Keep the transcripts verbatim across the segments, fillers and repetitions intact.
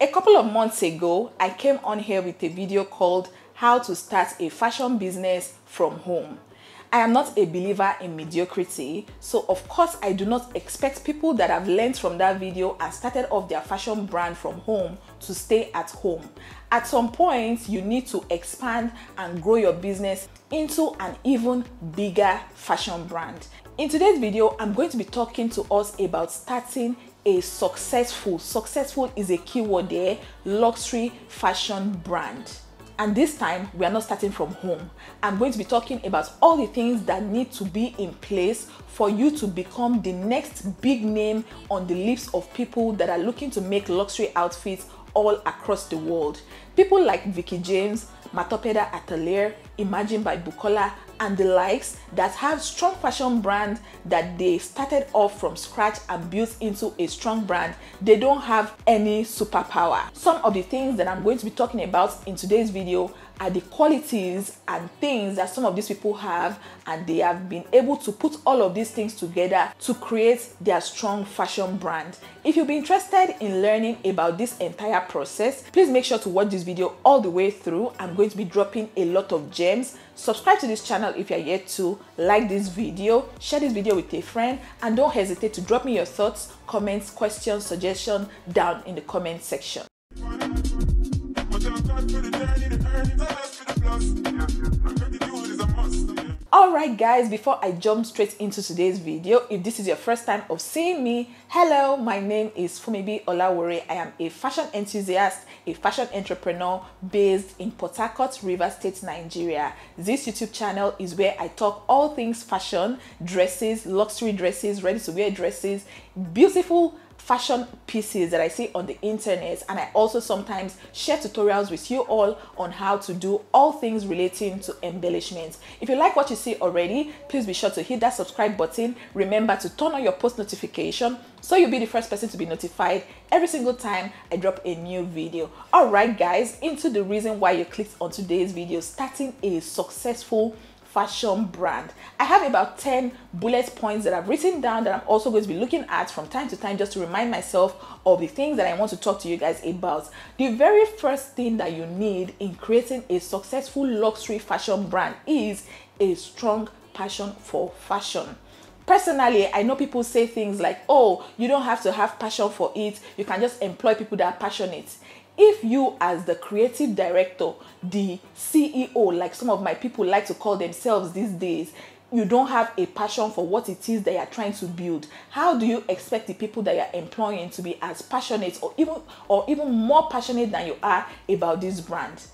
A couple of months ago, I came on here with a video called How to Start a Fashion Business from Home. I am not a believer in mediocrity, so of course I do not expect people that have learned from that video and started off their fashion brand from home to stay at home. At some point, you need to expand and grow your business into an even bigger fashion brand. In today's video, I'm going to be talking to us about starting a successful, successful is a keyword there, luxury fashion brand. And this time, we are not starting from home. I'm going to be talking about all the things that need to be in place for you to become the next big name on the lips of people that are looking to make luxury outfits all across the world. People like Veekee James, Matopeda Atelier, Imagine by Bukola, and the likes that have strong fashion brands that they started off from scratch and built into a strong brand. They don't have any superpower. Some of the things that I'm going to be talking about in today's video are the qualities and things that some of these people have, and they have been able to put all of these things together to create their strong fashion brand. If you'll be interested in learning about this entire process, please make sure to watch this video all the way through. I'm going to be dropping a lot of gems. Subscribe to this channel if you are yet to, like this video, share this video with a friend, and don't hesitate to drop me your thoughts, comments, questions, suggestions down in the comment section. Alright guys, before I jump straight into today's video, if this is your first time of seeing me, hello, my name is Funmibi Olawore. I am a fashion enthusiast, a fashion entrepreneur based in Port Harcourt, Rivers State, Nigeria. This YouTube channel is where I talk all things fashion, dresses, luxury dresses, ready-to-wear dresses, beautiful fashion pieces that I see on the internet, and I also sometimes share tutorials with you all on how to do all things relating to embellishments. If you like what you see already, please be sure to hit that subscribe button. Remember to turn on your post notification so you'll be the first person to be notified every single time I drop a new video. All right guys, into the reason why you clicked on today's video, starting a successful fashion brand. I have about ten bullet points that I've written down that I'm also going to be looking at from time to time just to remind myself of the things that I want to talk to you guys about. The very first thing that you need in creating a successful luxury fashion brand is a strong passion for fashion. Personally, I know people say things like, oh, you don't have to have passion for it, you can just employ people that are passionate. If you as the creative director, the C E O, like some of my people like to call themselves these days, you don't have a passion for what it is that you are trying to build, how do you expect the people that you are employing to be as passionate or even or even more passionate than you are about this brand?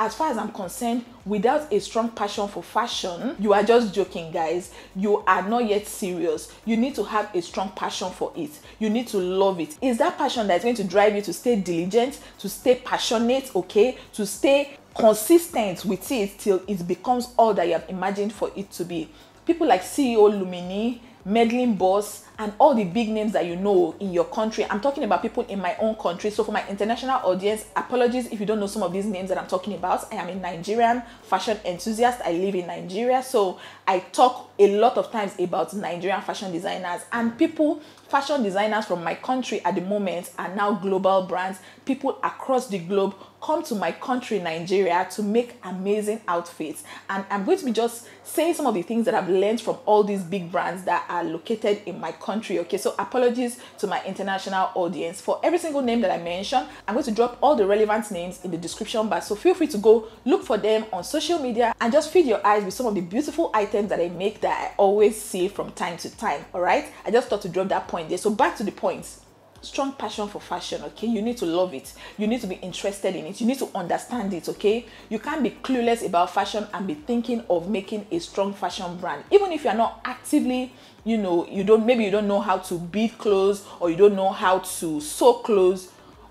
As far as I'm concerned, without a strong passion for fashion, you are just joking, guys. You are not yet serious. You need to have a strong passion for it. You need to love it. It's that passion that's going to drive you to stay diligent, to stay passionate, okay? To stay consistent with it till it becomes all that you have imagined for it to be. People like C E O Lumini, meddling boss, and all the big names that you know in your country. I'm talking about people in my own country, so for my international audience, apologies if you don't know some of these names that I'm talking about. I am a Nigerian fashion enthusiast. I live in Nigeria, so I talk a lot of times about Nigerian fashion designers, and people, fashion designers from my country at the moment are now global brands. People across the globe come to my country, Nigeria, to make amazing outfits, and I'm going to be just saying some of the things that I've learned from all these big brands that are located in my country, okay? So apologies to my international audience for every single name that I mentioned. I'm going to drop all the relevant names in the description bar, so feel free to go look for them on social media and just feed your eyes with some of the beautiful items that I make that I always see from time to time. All right, I just thought to drop that point there. So back to the points. Strong passion for fashion, okay? You need to love it. You need to be interested in it. You need to understand it, okay? You can't be clueless about fashion and be thinking of making a strong fashion brand. Even if you're not actively, you know, you don't, maybe you don't know how to bead clothes or you don't know how to sew clothes,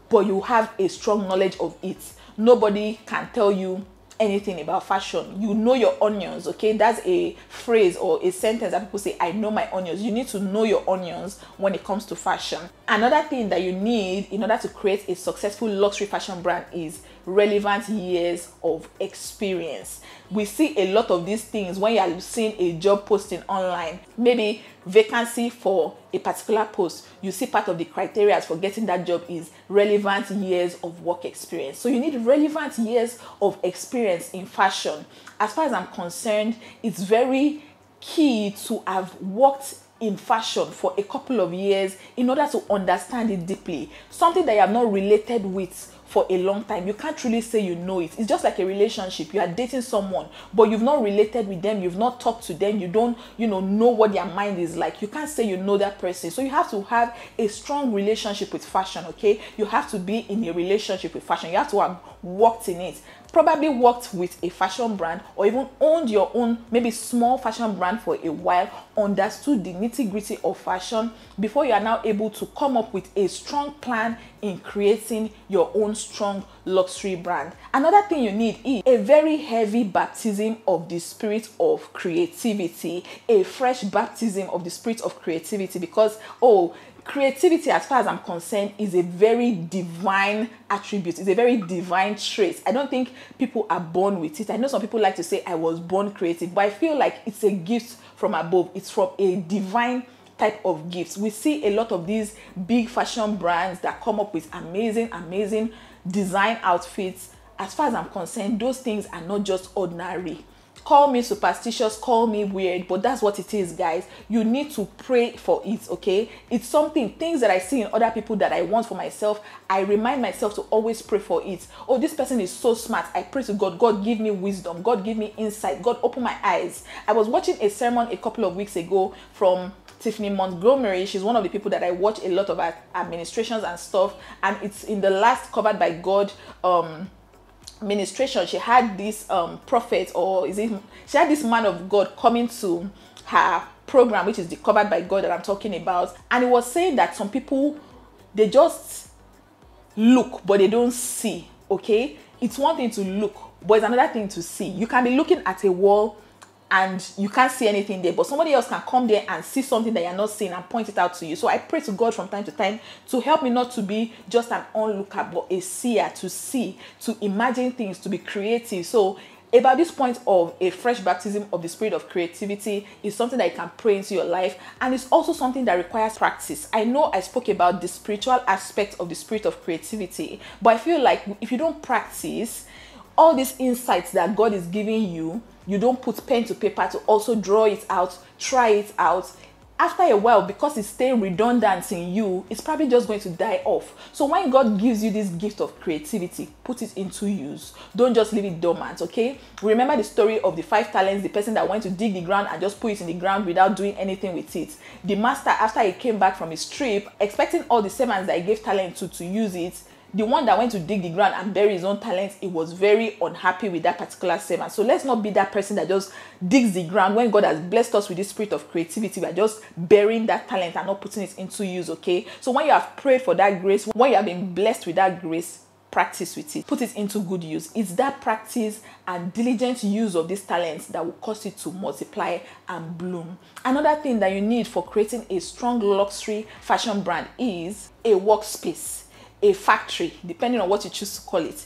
but you have a strong knowledge of it. Nobody can tell you anything about fashion. You know your onions, okay? That's a phrase or a sentence that people say, I know my onions. You need to know your onions when it comes to fashion. Another thing that you need in order to create a successful luxury fashion brand is relevant years of experience. We see a lot of these things when you are seeing a job posting online. Maybe vacancy for a particular post, you see part of the criteria for getting that job is relevant years of work experience. So you need relevant years of experience in fashion. As far as I'm concerned, it's very key to have worked in fashion for a couple of years in order to understand it deeply. Something that you have not related with for a long time, you can't really say you know it. It's just like a relationship. You are dating someone, but you've not related with them, you've not talked to them, you don't, you know, know what their mind is like. You can't say you know that person. So you have to have a strong relationship with fashion, okay? You have to be in a relationship with fashion. You have to have worked in it. Probably worked with a fashion brand or even owned your own, maybe small fashion brand for a while, understood the nitty-gritty of fashion before you are now able to come up with a strong plan in creating your own strong luxury brand. Another thing you need is a very heavy baptism of the spirit of creativity, a fresh baptism of the spirit of creativity, because, oh, creativity, as far as I'm concerned, is a very divine attribute. It's a very divine trait. I don't think people are born with it. I know some people like to say, I was born creative, but I feel like it's a gift from above. It's from a divine type of gifts. We see a lot of these big fashion brands that come up with amazing, amazing design outfits. As far as I'm concerned, those things are not just ordinary. Call me superstitious, call me weird, but that's what it is, guys. You need to pray for it, okay? It's something, things that I see in other people that I want for myself, I remind myself to always pray for it. Oh, this person is so smart. I pray to God, God give me wisdom. God give me insight. God open my eyes. I was watching a sermon a couple of weeks ago from Tiffany Montgomery. She's one of the people that I watch a lot of her administrations and stuff, and it's in the last Covered by God um, ministration. She had this um prophet, or is it she had this man of God coming to her program, which is the Covered by God that I'm talking about, and it was saying that some people, they just look but they don't see. Okay, it's one thing to look, but it's another thing to see. You can be looking at a wall and you can't see anything there, but somebody else can come there and see something that you're not seeing and point it out to you. So I pray to God from time to time to help me not to be just an onlooker, but a seer, to see, to imagine things, to be creative. So about this point of a fresh baptism of the spirit of creativity is something that you can pray into your life, and it's also something that requires practice. I know I spoke about the spiritual aspect of the spirit of creativity, but I feel like if you don't practice all these insights that God is giving you, you don't put pen to paper to also draw it out, try it out, after a while, because it's staying redundant in you, it's probably just going to die off. So when God gives you this gift of creativity, put it into use. Don't just leave it dormant, okay? Remember the story of the five talents, the person that went to dig the ground and just put it in the ground without doing anything with it. The master, after he came back from his trip, expecting all the servants that he gave talent to to use it, the one that went to dig the ground and bury his own talents, he was very unhappy with that particular servant. So let's not be that person that just digs the ground. When God has blessed us with the spirit of creativity, we are just burying that talent and not putting it into use, okay? So when you have prayed for that grace, when you have been blessed with that grace, practice with it. Put it into good use. It's that practice and diligent use of these talents that will cause it to multiply and bloom. Another thing that you need for creating a strong luxury fashion brand is a workspace, a factory, depending on what you choose to call it.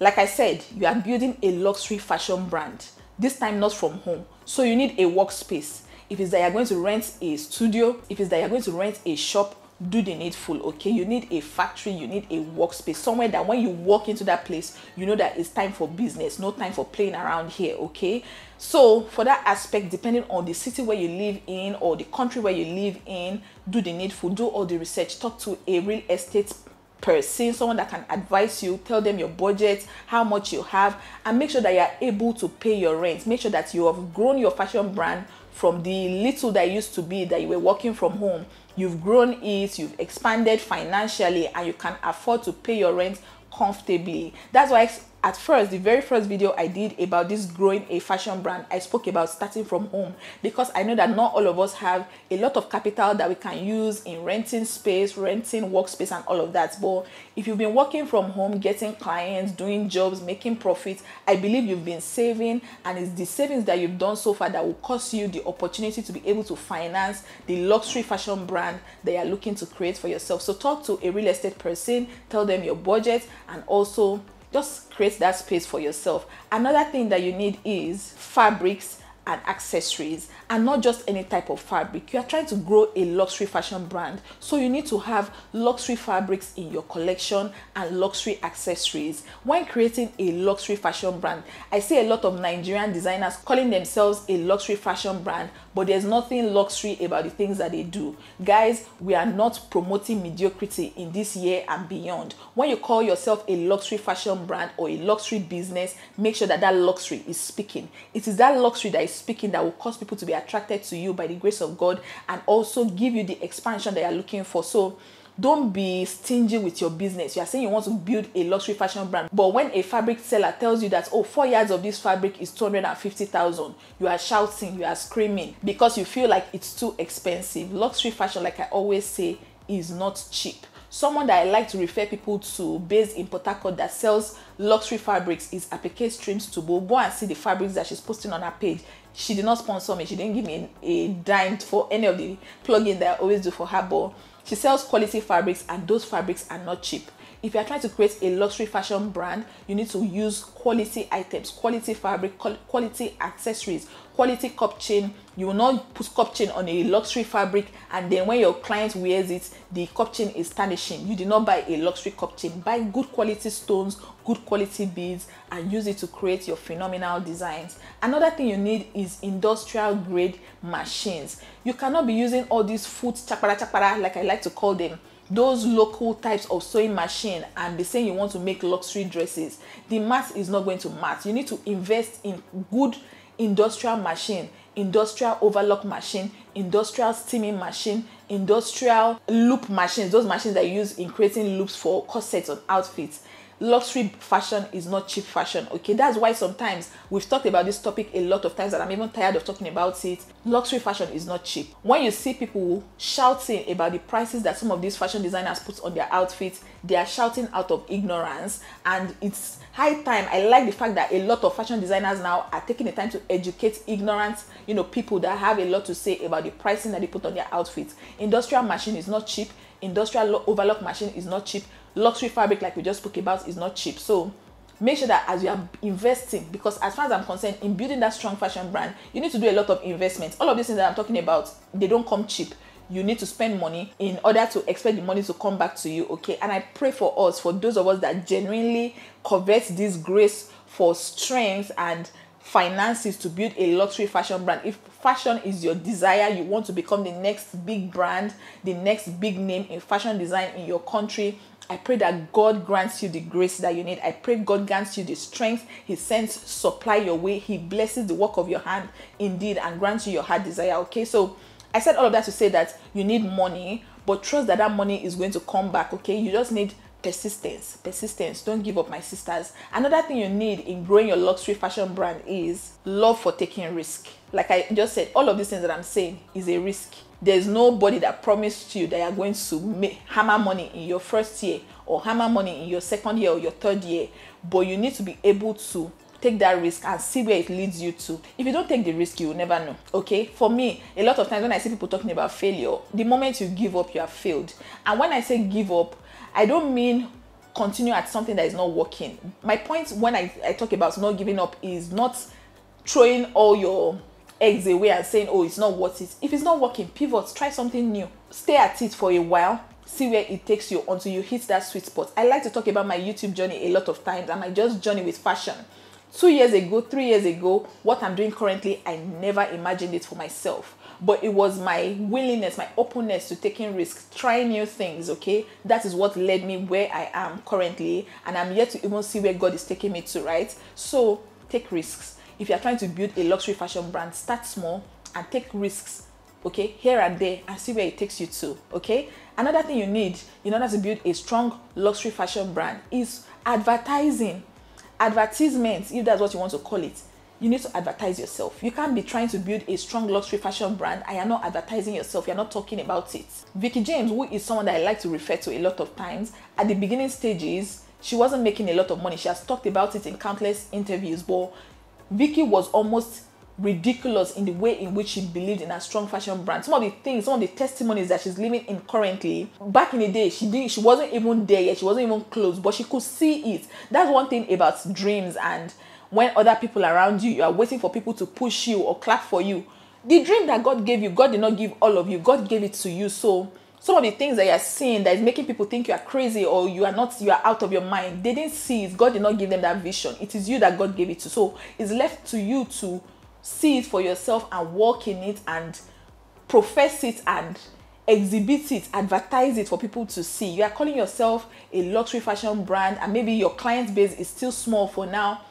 Like I said, you are building a luxury fashion brand, this time not from home. So you need a workspace. If it's that you're going to rent a studio, if it's that you're going to rent a shop, do the needful, okay? You need a factory, you need a workspace, somewhere that when you walk into that place, you know that it's time for business, no time for playing around here, okay? So for that aspect, depending on the city where you live in or the country where you live in, do the needful, do all the research, talk to a real estate person, someone that can advise you, tell them your budget, how much you have, and make sure that you are able to pay your rent. Make sure that you have grown your fashion brand from the little that used to be, that you were working from home. You've grown it, you've expanded financially, and you can afford to pay your rent comfortably. That's why at first, the very first video I did about this growing a fashion brand, I spoke about starting from home, because I know that not all of us have a lot of capital that we can use in renting space, renting workspace and all of that. But if you've been working from home, getting clients, doing jobs, making profits, I believe you've been saving, and it's the savings that you've done so far that will cost you the opportunity to be able to finance the luxury fashion brand that you're looking to create for yourself. So talk to a real estate person, tell them your budget, and also Just create that space for yourself. Another thing that you need is fabrics and accessories, and not just any type of fabric. You are trying to grow a luxury fashion brand, so you need to have luxury fabrics in your collection and luxury accessories. When creating a luxury fashion brand, I see a lot of Nigerian designers calling themselves a luxury fashion brand, but there's nothing luxury about the things that they do. Guys, we are not promoting mediocrity in this year and beyond. When you call yourself a luxury fashion brand or a luxury business, make sure that that luxury is speaking. It is that luxury that is speaking that will cause people to be attracted to you by the grace of God, and also give you the expansion they are looking for. So don't be stingy with your business. You are saying you want to build a luxury fashion brand, but when a fabric seller tells you that, oh, four yards of this fabric is two hundred fifty thousand, you are shouting, you are screaming, because you feel like it's too expensive. Luxury fashion, like I always say, is not cheap. Someone that I like to refer people to based in Port Harcourt that sells luxury fabrics is Applique Trims Tubo. Go and see the fabrics that she's posting on her page. She did not sponsor me. She didn't give me a dime for any of the plugin that I always do for her, but she sells quality fabrics, and those fabrics are not cheap. If you are trying to create a luxury fashion brand, you need to use quality items, quality fabric, quality accessories, quality cup chain. You will not put cup chain on a luxury fabric and then when your client wears it, the cup chain is tarnishing. You did not buy a luxury cup chain. Buy good quality stones, good quality beads, and use it to create your phenomenal designs. Another thing you need is industrial grade machines. You cannot be using all these foot chapara chapara, like I like to call them, those local types of sewing machine, and be saying you want to make luxury dresses. The math is not going to match. You need to invest in good industrial machine, industrial overlock machine, industrial steaming machine, industrial loop machines, those machines that you use in creating loops for corsets and outfits. Luxury fashion is not cheap fashion, okay? That's why sometimes we've talked about this topic a lot of times, and I'm even tired of talking about it. Luxury fashion is not cheap. When you see people shouting about the prices that some of these fashion designers put on their outfits, they are shouting out of ignorance, and it's high time. I like the fact that a lot of fashion designers now are taking the time to educate ignorant, you know, people that have a lot to say about the pricing that they put on their outfits. Industrial machine is not cheap. Industrial overlock machine is not cheap. Luxury fabric, like we just spoke about, is not cheap. So make sure that as you are investing, because as far as I'm concerned, in building that strong fashion brand, you need to do a lot of investments. All of these things that I'm talking about, they don't come cheap. You need to spend money in order to expect the money to come back to you, okay? And I pray for us, for those of us that genuinely covet this grace for strength and finances to build a luxury fashion brand. If fashion is your desire, you want to become the next big brand, the next big name in fashion design in your country, I pray that God grants you the grace that you need. I pray God grants you the strength. He sends supply your way. He blesses the work of your hand indeed, and grants you your heart desire, okay? So I said all of that to say that you need money, but trust that that money is going to come back, okay? You just need persistence. Persistence. Don't give up, my sisters. Another thing you need in growing your luxury fashion brand is love for taking risk. Like I just said, all of these things that I'm saying is a risk. There's nobody that promised you that you're going to make, hammer money in your first year or hammer money in your second year or your third year. But you need to be able to take that risk and see where it leads you to. If you don't take the risk, you will never know, okay? For me, a lot of times when I see people talking about failure, the moment you give up, you have failed. And when I say give up, I don't mean continue at something that is not working. My point when I, I talk about not giving up is not throwing all your eggs away and saying, oh, it's not worth it. If it's not working, pivot, try something new. Stay at it for a while, see where it takes you until you hit that sweet spot. I like to talk about my YouTube journey a lot of times, and my just journey with fashion. Two years ago, three years ago, what I'm doing currently, I never imagined it for myself. But it was my willingness, my openness to taking risks, trying new things, okay? That is what led me where I am currently, and I'm yet to even see where God is taking me to, right? So take risks. If you're trying to build a luxury fashion brand, start small and take risks, okay, here and there, and see where it takes you to, okay? Another thing you need in order to build a strong luxury fashion brand is advertising. Advertisements, if that's what you want to call it. You need to advertise yourself. You can't be trying to build a strong luxury fashion brand and you're not advertising yourself. You're not talking about it. Veekee James, who is someone that I like to refer to a lot of times, at the beginning stages, she wasn't making a lot of money. She has talked about it in countless interviews, but Veekee was almost ridiculous in the way in which she believed in a strong fashion brand. Some of the things, some of the testimonies that she's living in currently, back in the day, she didn't, she wasn't even there yet, she wasn't even close, but she could see it. That's one thing about dreams, and when other people around you, you are waiting for people to push you or clap for you. The dream that God gave you, God did not give all of you, God gave it to you. So some of the things that you are seeing that is making people think you are crazy or you are not, you are out of your mind, they didn't see it. God did not give them that vision. It is you that God gave it to. So it's left to you to see it for yourself and walk in it and profess it and exhibit it, advertise it for people to see. You are calling yourself a luxury fashion brand and maybe your client base is still small for now.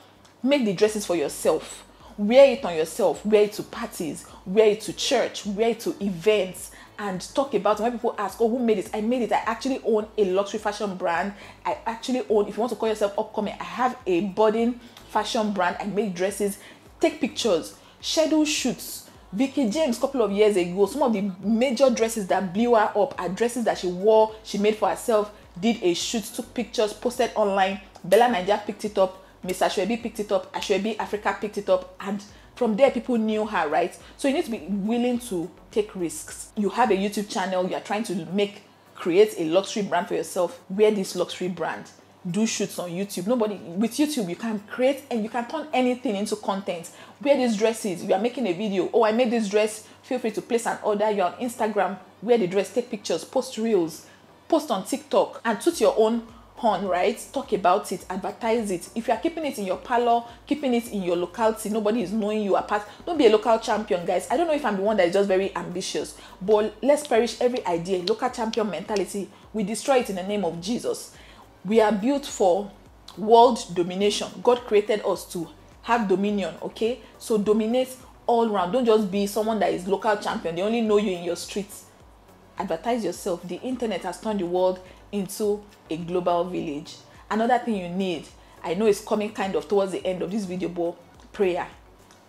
Make the dresses for yourself. Wear it on yourself. Wear it to parties. Wear it to church. Wear it to events. And talk about it. When people ask, oh, who made it? I made it. I actually own a luxury fashion brand. I actually own, if you want to call yourself upcoming, I have a budding fashion brand. I make dresses. Take pictures. Schedule shoots. Veekee James, a couple of years ago, some of the major dresses that blew her up are dresses that she wore, she made for herself, did a shoot, took pictures, posted online. Bella Nigeria picked it up. Miss Ashwebi picked it up. Ashwebi Africa picked it up. And from there, people knew her, right? So you need to be willing to take risks. You have a YouTube channel. You are trying to make, create a luxury brand for yourself. Wear this luxury brand. Do shoots on YouTube. Nobody, with YouTube, you can create and you can turn anything into content. Wear these dresses. You are making a video. Oh, I made this dress. Feel free to place an order. You're on Instagram. Wear the dress. Take pictures. Post reels. Post on TikTok. And toot your own horn, right? Talk about it, advertise it. If you are keeping it in your parlor, keeping it in your locality, nobody is knowing you apart. Don't be a local champion, guys. I don't know if I'm the one that is just very ambitious, but let's perish every idea. Local champion mentality, we destroy it in the name of Jesus. We are built for world domination. God created us to have dominion, okay? So dominate all around. Don't just be someone that is local champion. They only know you in your streets. Advertise yourself. The internet has turned the world into a global village. Another thing you need, I know it's coming kind of towards the end of this video, but prayer,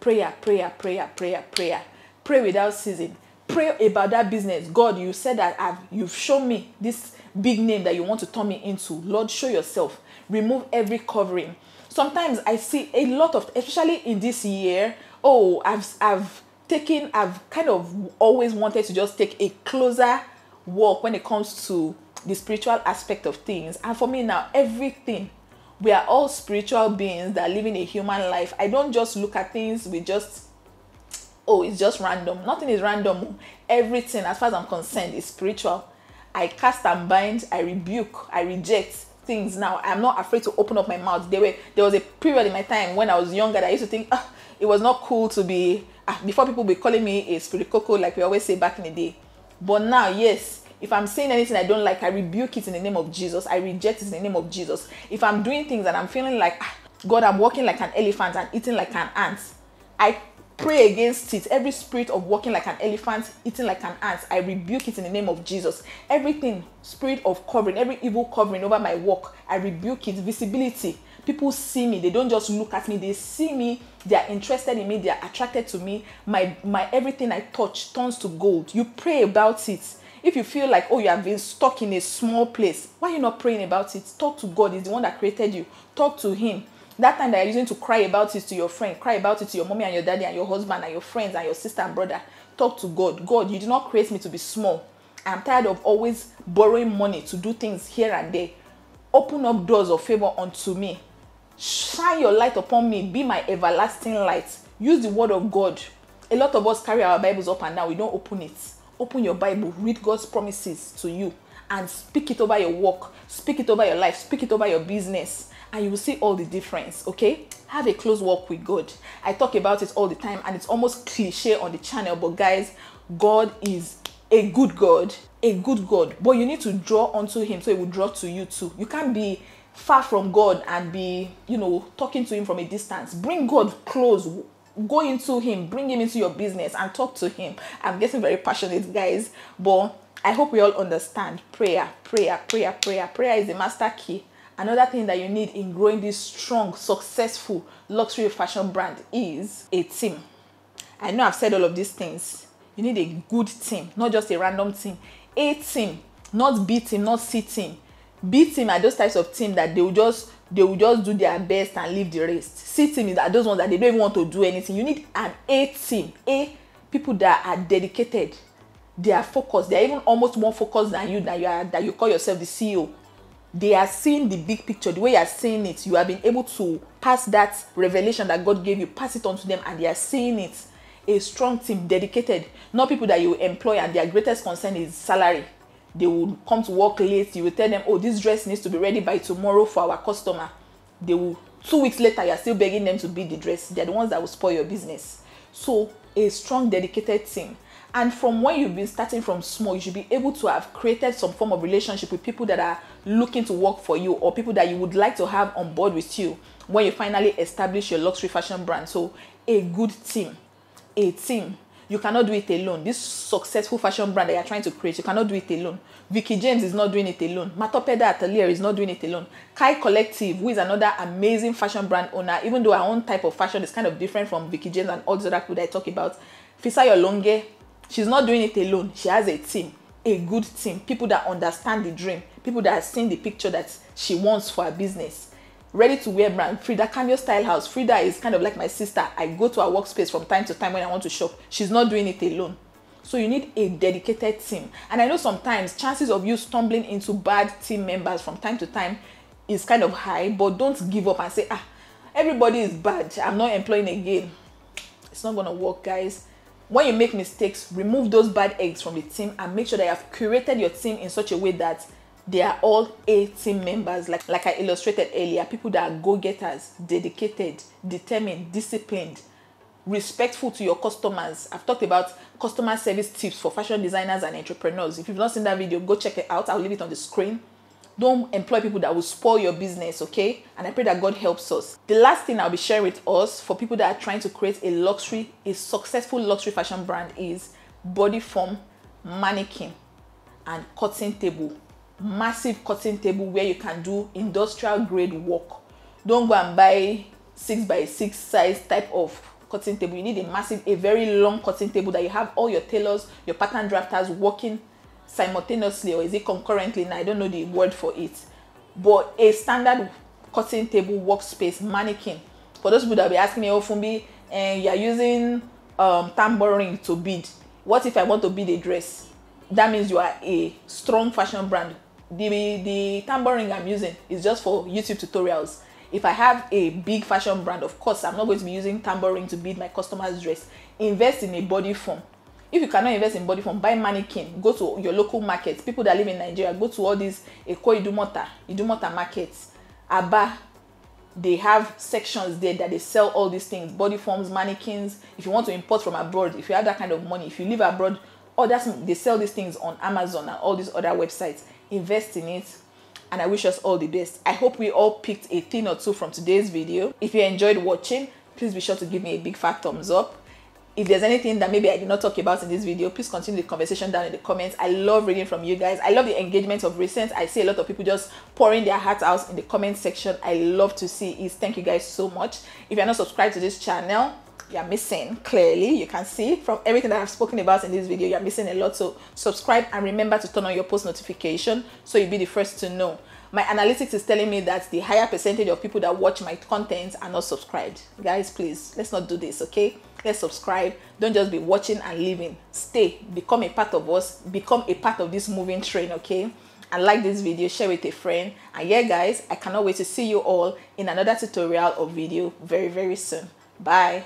prayer, prayer, prayer, prayer, prayer. Pray without ceasing. Pray about that business. God, you said that I've, you've shown me this big name that you want to turn me into. Lord, show yourself. Remove every covering. Sometimes I see a lot of, especially in this year, oh, I've, I've taken, I've kind of always wanted to just take a closer walk when it comes to the spiritual aspect of things. And for me now, everything, we are all spiritual beings that are living a human life. I don't just look at things with just, oh, it's just random. Nothing is random. Everything, as far as I'm concerned, is spiritual. I cast and bind, I rebuke, I reject things now. I'm not afraid to open up my mouth. There were, there was a period in my time when I was younger that I used to think, ah, it was not cool to be, ah, before people be calling me a spirit coco, like we always say back in the day. But now, yes, if I'm saying anything I don't like, I rebuke it in the name of Jesus. I reject it in the name of Jesus. If I'm doing things and I'm feeling like, ah, God, I'm walking like an elephant and eating like an ant, I pray against it. Every spirit of walking like an elephant, eating like an ant, I rebuke it in the name of Jesus. Everything, spirit of covering, every evil covering over my walk, I rebuke it. Visibility. People see me. They don't just look at me. They see me. They are interested in me. They are attracted to me. My, my everything I touch turns to gold. You pray about it. If you feel like, oh, you have been stuck in a small place, why are you not praying about it? Talk to God. He's the one that created you. Talk to him. That time that you're using to cry about it to your friend, cry about it to your mommy and your daddy and your husband and your friends and your sister and brother. Talk to God. God, you did not create me to be small. I'm tired of always borrowing money to do things here and there. Open up doors of favor unto me. Shine your light upon me. Be my everlasting light. Use the word of God. A lot of us carry our Bibles up and down. We don't open it. Open your Bible, read God's promises to you and speak it over your work, speak it over your life, speak it over your business, and you will see all the difference, okay? Have a close walk with God. I talk about it all the time and it's almost cliche on the channel, but guys, God is a good God, a good God, but you need to draw onto him so he will draw to you too. You can't be far from God and be, you know, talking to him from a distance. Bring God close. Go into him, bring him into your business and talk to him. I'm getting very passionate, guys, but I hope we all understand. Prayer, prayer, prayer, prayer. Prayer is the master key. Another thing that you need in growing this strong, successful luxury fashion brand is a team. I know I've said all of these things. You need a good team, not just a random team. A team, not B team, not C team. B team are those types of team that they will just they will just do their best and leave the rest. C team is that those ones that they don't even want to do anything. You need an A team. A people that are dedicated, they are focused, they are even almost more focused than you, that you are that you call yourself the C E O. They are seeing the big picture, the way you are seeing it. You have been able to pass that revelation that God gave you, pass it on to them, and they are seeing it. A strong team, dedicated, not people that you employ and their greatest concern is salary. They will come to work late. You will tell them, oh, this dress needs to be ready by tomorrow for our customer. They will, two weeks later, you are still begging them to build the dress. They are the ones that will spoil your business. So a strong, dedicated team. And from when you've been starting from small, you should be able to have created some form of relationship with people that are looking to work for you, or people that you would like to have on board with you when you finally establish your luxury fashion brand. So a good team, a team. You cannot do it alone. This successful fashion brand that you're trying to create, you cannot do it alone. Veekee James is not doing it alone. Matopeda Atelier is not doing it alone. Kai Collective, who is another amazing fashion brand owner, even though her own type of fashion is kind of different from Veekee James and all the other people that I talk about. Fisayo Longe, she's not doing it alone. She has a team, a good team. People that understand the dream. People that have seen the picture that she wants for her business. Ready to wear brand, Frida Kambia Style House. Frida is kind of like my sister. I go to her workspace from time to time when I want to shop. She's not doing it alone. So you need a dedicated team. And I know sometimes chances of you stumbling into bad team members from time to time is kind of high, but don't give up and say, ah, everybody is bad, I'm not employing again. It's not gonna work, guys. When you make mistakes, remove those bad eggs from the team and make sure that you have curated your team in such a way that they are all A team members, like, like I illustrated earlier. People that are go-getters, dedicated, determined, disciplined, respectful to your customers. I've talked about customer service tips for fashion designers and entrepreneurs. If you've not seen that video, go check it out. I'll leave it on the screen. Don't employ people that will spoil your business, okay? And I pray that God helps us. The last thing I'll be sharing with us for people that are trying to create a luxury, a successful luxury fashion brand, is body form, mannequin, and cutting table. Massive cutting table where you can do industrial grade work. Don't go and buy six by six size type of cutting table. You need a massive, a very long cutting table that you have all your tailors, your pattern drafters working simultaneously, or is it concurrently? Now I don't know the word for it, but a standard cutting table, workspace, mannequin. For those people that be asking me, oh Funmi, and you are using um tambourine to bead. What if I want to bead a dress? That means you are a strong fashion brand. The, the tambourine I'm using is just for YouTube tutorials. If I have a big fashion brand, of course, I'm not going to be using tambourine to bead my customer's dress. Invest in a body form. If you cannot invest in body form, buy mannequin. Go to your local markets. People that live in Nigeria, go to all these Ekoidumota, Idumota markets, Aba. They have sections there that they sell all these things, body forms, mannequins. If you want to import from abroad, if you have that kind of money, if you live abroad, oh, that's, they sell these things on Amazon and all these other websites. Invest in it, and I wish us all the best. I hope we all picked a thing or two from today's video. If you enjoyed watching, please be sure to give me a big fat thumbs up. If there's anything that maybe I did not talk about in this video, please continue the conversation down in the comments. I love reading from you guys. I love the engagement of recent. I see a lot of people just pouring their hearts out in the comment section. I love to see it. Thank you guys so much. If you're not subscribed to this channel, you're missing, clearly. You can see from everything that I've spoken about in this video, you're missing a lot. So subscribe and remember to turn on your post notification so you'll be the first to know. My analytics is telling me that the higher percentage of people that watch my content are not subscribed. Guys, please, let's not do this, okay? Let's subscribe. Don't just be watching and leaving. Stay, become a part of us, become a part of this moving train, okay? And like this video, share with a friend. And yeah, guys, I cannot wait to see you all in another tutorial or video very, very soon. Bye.